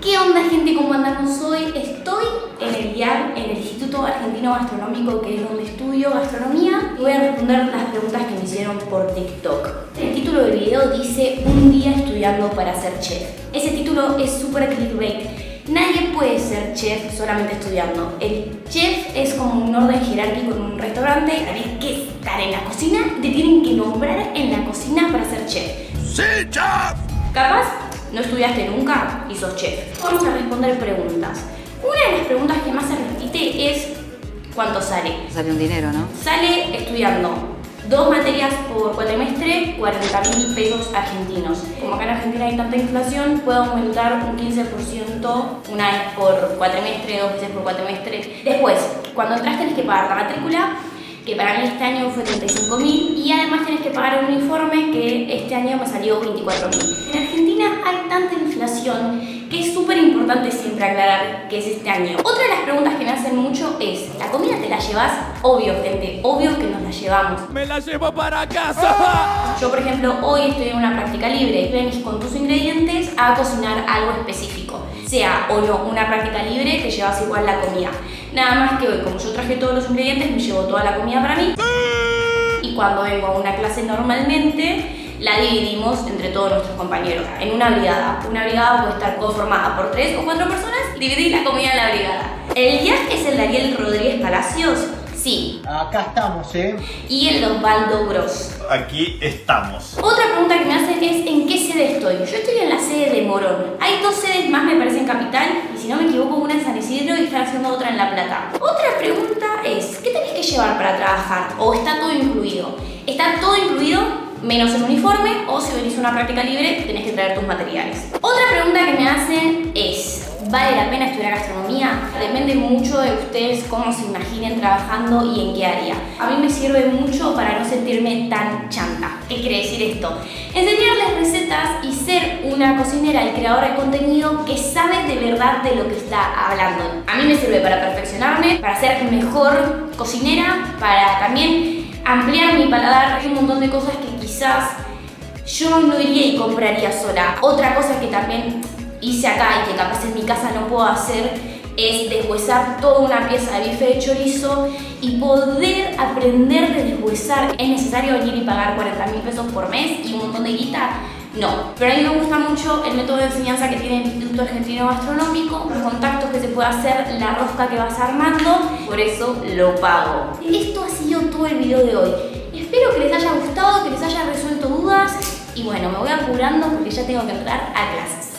¿Qué onda, gente? ¿Cómo andamos hoy? Estoy en el IAG, en el Instituto Argentino Gastronómico, que es donde estudio gastronomía. Voy a responder las preguntas que me hicieron por TikTok. El título del video dice: un día estudiando para ser chef. Ese título es súper clickbait. Nadie puede ser chef solamente estudiando. El chef es como un orden jerárquico en un restaurante. Tenés que estar en la cocina, te tienen que nombrar en la cocina para ser chef. ¡Sí, chef! Capaz no estudiaste nunca y sos chef. Vamos a responder preguntas. Una de las preguntas que más se repite es: ¿cuánto sale? Sale un dinero, ¿no? Sale estudiando 2 materias por cuatrimestre, 40.000 pesos argentinos. Como acá en Argentina hay tanta inflación, puede aumentar un 15% una vez por cuatrimestre, 2 veces por cuatrimestre. Después, cuando entras tenés que pagar la matrícula, que para mí este año fue 35.000, y además tenés que pagar un uniforme que este año me salió 24.000. En Argentina hay tanta inflación que es súper importante siempre aclarar que es este año. Otra de las preguntas que me hacen mucho es: ¿la comida te la llevas? Obvio, gente, obvio que nos la llevamos. ¡Me la llevo para casa! Yo, por ejemplo, hoy estoy en una práctica libre. Venís con tus ingredientes a cocinar algo específico. Sea o no una práctica libre, te llevas igual la comida. Nada más que hoy, como yo traje todos los ingredientes, me llevo toda la comida para mí. Y cuando vengo a una clase normalmente, la dividimos entre todos nuestros compañeros en una brigada. Una brigada puede estar conformada por 3 o 4 personas. Dividís la comida en la brigada. ¿El IAG es el Daniel Rodríguez Palacios? Sí. Acá estamos, ¿eh? Y el Don Baldo Gross. Aquí estamos. Otra pregunta que me hacen es: ¿en qué sede estoy? Yo estoy en la sede de Morón. Hay 2 sedes más, me parece, en Capital. Y si no me equivoco, una en San Isidro y están haciendo otra en La Plata. Otra pregunta es: ¿qué tenés que llevar para trabajar? ¿O está todo incluido? Está todo incluido, menos el uniforme, o si venís a una práctica libre, tenés que traer tus materiales. Otra pregunta que me hacen es: ¿vale la pena estudiar gastronomía? Depende mucho de ustedes cómo se imaginen trabajando y en qué área. A mí me sirve mucho para no sentirme tan chanta. ¿Qué quiere decir esto? Enseñarles recetas y ser una cocinera y creadora de contenido que sabe de verdad de lo que está hablando. A mí me sirve para perfeccionarme, para ser mejor cocinera, para también ampliar mi paladar. Hay un montón de cosas que quizás yo no iría y compraría sola. Otra cosa que también hice acá y que capaz en mi casa no puedo hacer es deshuesar toda una pieza de bife de chorizo y poder aprender de deshuesar. ¿Es necesario venir y pagar 40.000 pesos por mes y un montón de guita? No. Pero a mí me gusta mucho el método de enseñanza que tiene el Instituto Argentino Gastronómico, los contactos que se puede hacer, la rosca que vas armando, por eso lo pago. Esto ha sido todo el video de hoy. Espero que les haya gustado, que les haya resuelto dudas, y bueno, me voy apurando porque ya tengo que entrar a clases.